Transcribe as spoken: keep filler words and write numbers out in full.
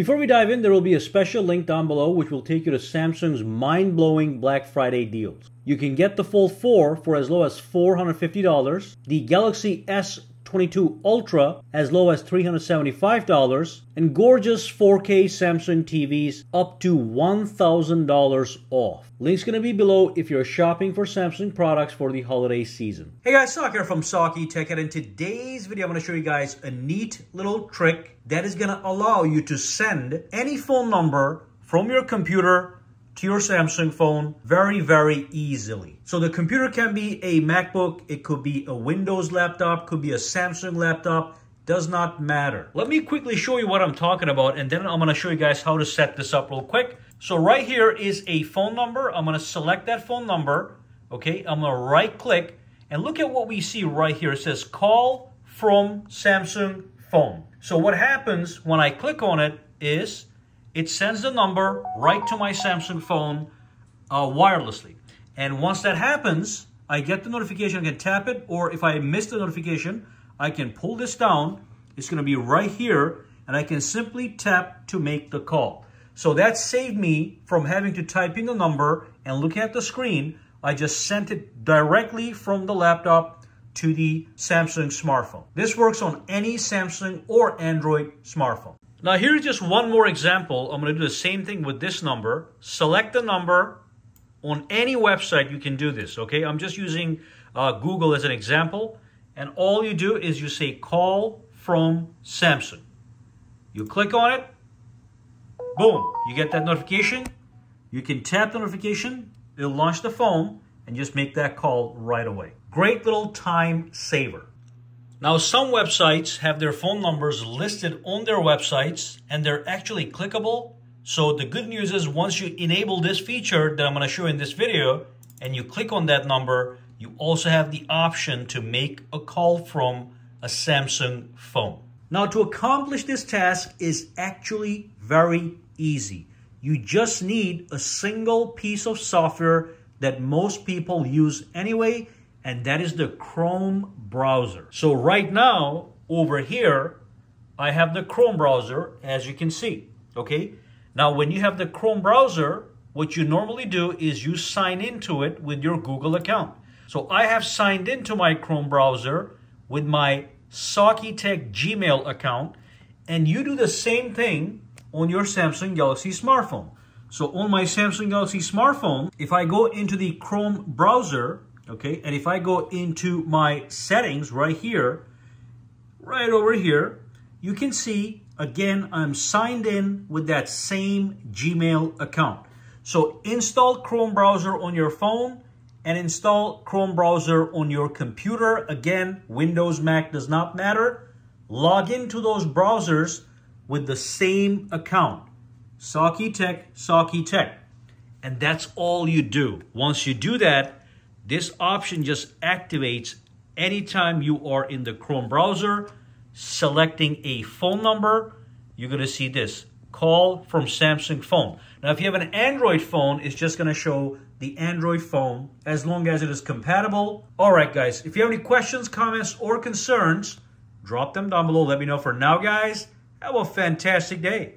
Before we dive in, there will be a special link down below which will take you to Samsung's mind-blowing Black Friday deals. You can get the Fold four for as low as four hundred fifty dollars, the Galaxy S twenty-two Ultra as low as three hundred seventy-five dollars, and gorgeous four K Samsung T Vs up to one thousand dollars off. Link's gonna be below if you're shopping for Samsung products for the holiday season. Hey guys, Sak here from SakiTech, and in today's video I'm gonna show you guys a neat little trick that is gonna allow you to send any phone number from your computer to your Samsung phone very, very easily. So the computer can be a MacBook, it could be a Windows laptop, could be a Samsung laptop, does not matter. Let me quickly show you what I'm talking about, and then I'm gonna show you guys how to set this up real quick. So right here is a phone number. I'm gonna select that phone number, okay? I'm gonna right click, and look at what we see right here. It says call from Samsung phone. So what happens when I click on it is, it sends the number right to my Samsung phone uh, wirelessly. And once that happens, I get the notification, I can tap it, or if I miss the notification, I can pull this down. It's gonna be right here, and I can simply tap to make the call. So that saved me from having to type in the number and look at the screen. I just sent it directly from the laptop to the Samsung smartphone. This works on any Samsung or Android smartphone. Now here's just one more example. I'm gonna do the same thing with this number. Select the number. On any website you can do this, okay? I'm just using uh, Google as an example. And all you do is you say call from Samsung. You click on it, boom, you get that notification. You can tap the notification, it'll launch the phone, and just make that call right away. Great little time saver. Now, some websites have their phone numbers listed on their websites, and they're actually clickable. So the good news is once you enable this feature that I'm gonna show in this video, and you click on that number, you also have the option to make a call from a Samsung phone. Now, to accomplish this task is actually very easy. You just need a single piece of software that most people use anyway, and that is the Chrome browser. So right now, over here, I have the Chrome browser, as you can see, okay? Now, when you have the Chrome browser, what you normally do is you sign into it with your Google account. So I have signed into my Chrome browser with my SakiTech Gmail account, and you do the same thing on your Samsung Galaxy smartphone. So on my Samsung Galaxy smartphone, if I go into the Chrome browser, okay, and if I go into my settings right here, right over here, you can see, again, I'm signed in with that same Gmail account. So install Chrome browser on your phone and install Chrome browser on your computer. Again, Windows, Mac does not matter. Log into those browsers with the same account, SakiTech, SakiTech. And that's all you do. Once you do that, this option just activates anytime you are in the Chrome browser, selecting a phone number. You're going to see this, call from Samsung phone. Now, if you have an Android phone, it's just going to show the Android phone as long as it is compatible. All right, guys, if you have any questions, comments, or concerns, drop them down below. Let me know. For now, guys, have a fantastic day.